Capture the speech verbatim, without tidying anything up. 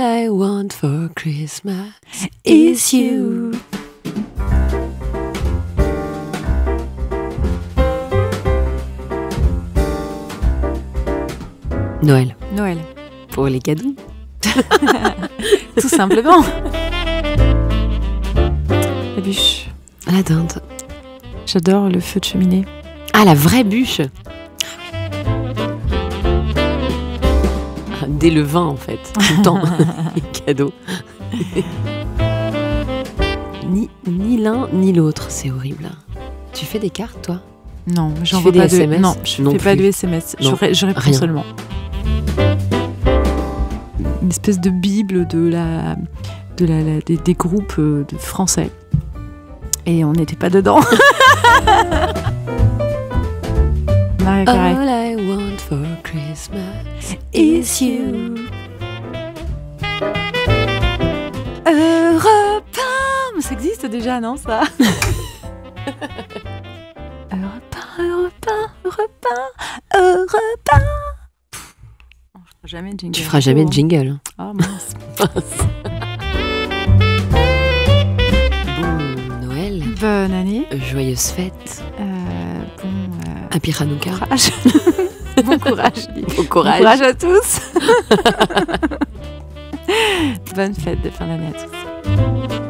All I want for Christmas is you. Noël. Noël. Pour les cadeaux. Tout simplement. La bûche. La dinde. J'adore le feu de cheminée. Ah, la vraie bûche. Dès le vin, en fait, tout le temps, les cadeaux. ni ni l'un ni l'autre, c'est horrible. Tu fais des cartes, toi? Non, j'en vois pas de S M S. Non, je ne fais pas de S M S. Je, ré, je réponds rien. Seulement. Une espèce de bible de la, de la, la des, des groupes de français. Et on n'était pas dedans. Maria Carré. All I want for Christmas is you. Europain, ça existe déjà, non, ça? Europain, Europain, Europain, Europain. On fera jamais de jingle. Tu feras jamais de jingle. Oh mince. Bon Noël. Bonne année. Joyeuses fêtes. Euh, bon. Euh... Happy Hanouka. Bon courage. Bon courage. Bon courage à tous. Bonne fête de fin d'année à tous.